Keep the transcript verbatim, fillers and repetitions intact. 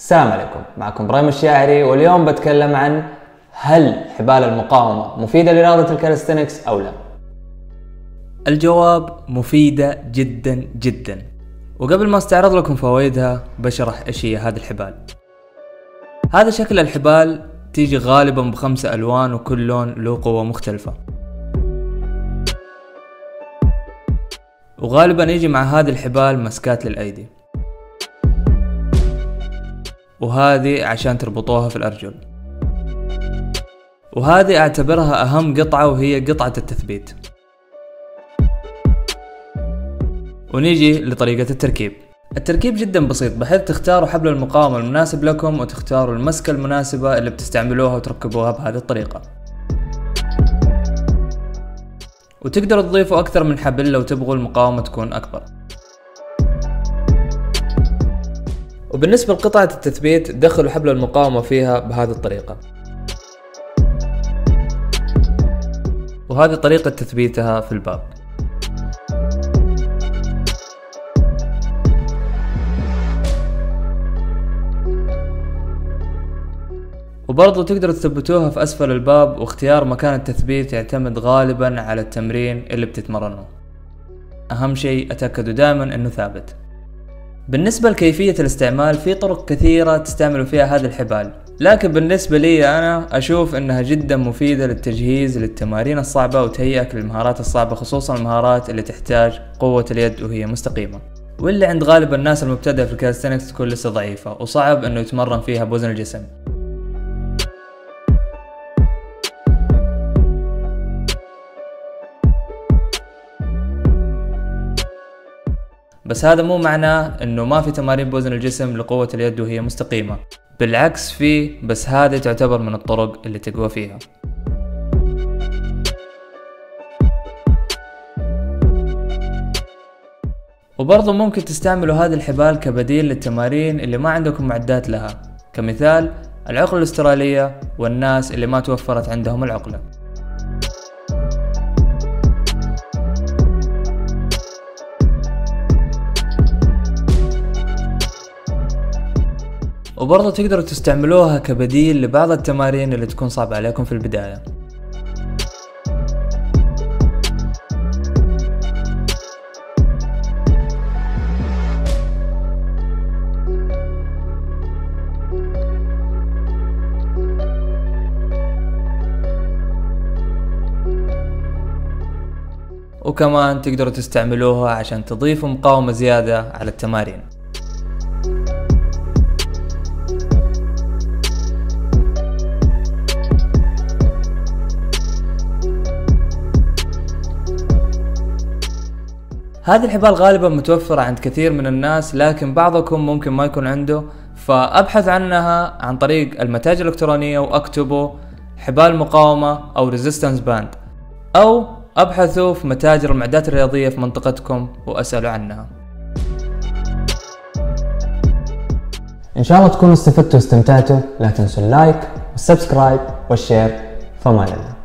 السلام عليكم، معكم ابراهيم الشاعري، واليوم بتكلم عن هل حبال المقاومة مفيدة لرياضة الكاليسثينكس أو لا؟ الجواب مفيدة جدا جدا، وقبل ما استعرض لكم فوائدها بشرح ايش هي هذه الحبال. هذا شكل الحبال تيجي غالبا بخمسة ألوان وكل لون له قوة مختلفة، وغالبا يجي مع هذه الحبال مسكات للأيدي، وهذه عشان تربطوها في الأرجل، وهذه أعتبرها أهم قطعة وهي قطعة التثبيت. ونيجي لطريقة التركيب. التركيب جدا بسيط بحيث تختاروا حبل المقاومة المناسب لكم وتختاروا المسكة المناسبة اللي بتستعملوها وتركبوها بهذه الطريقة، وتقدروا تضيفوا أكثر من حبل لو تبغوا المقاومة تكون أكبر. وبالنسبة لقطعة التثبيت دخلوا حبل المقاومة فيها بهذه الطريقة، وهذه طريقة تثبيتها في الباب. وبرضو تقدروا تثبتوها في أسفل الباب، واختيار مكان التثبيت يعتمد غالبا على التمرين اللي بتتمرنه، أهم شيء أتأكدوا دائما أنه ثابت. بالنسبة لكيفية الاستعمال في طرق كثيرة تستعملوا فيها هذه الحبال، لكن بالنسبة لي أنا أشوف أنها جدا مفيدة للتجهيز للتمارين الصعبة وتهيئك للمهارات الصعبة، خصوصا المهارات اللي تحتاج قوة اليد وهي مستقيمة، واللي عند غالب الناس المبتدئة في الكاليسثينكس تكون لسه ضعيفة وصعب أنه يتمرن فيها بوزن الجسم. بس هذا مو معناه انه ما في تمارين بوزن الجسم لقوة اليد وهي مستقيمة، بالعكس فيه، بس هذه تعتبر من الطرق اللي تقوى فيها. وبرضه ممكن تستعملوا هذه الحبال كبديل للتمارين اللي ما عندكم معدات لها، كمثال العقلة الأسترالية والناس اللي ما توفرت عندهم العقلة. وبرضه تقدروا تستعملوها كبديل لبعض التمارين اللي تكون صعبة عليكم في البداية. وكمان تقدروا تستعملوها عشان تضيفوا مقاومة زيادة على التمارين. هذه الحبال غالبا متوفرة عند كثير من الناس، لكن بعضكم ممكن ما يكون عنده، فأبحث عنها عن طريق المتاجر الإلكترونية وأكتبوا حبال مقاومة أو ريزيستنس باند، أو أبحثوا في متاجر المعدات الرياضية في منطقتكم وأسألوا عنها. إن شاء الله تكونوا استفدتوا واستمتعتوا، لا تنسوا اللايك والسبسكرايب والشير، فما لنا.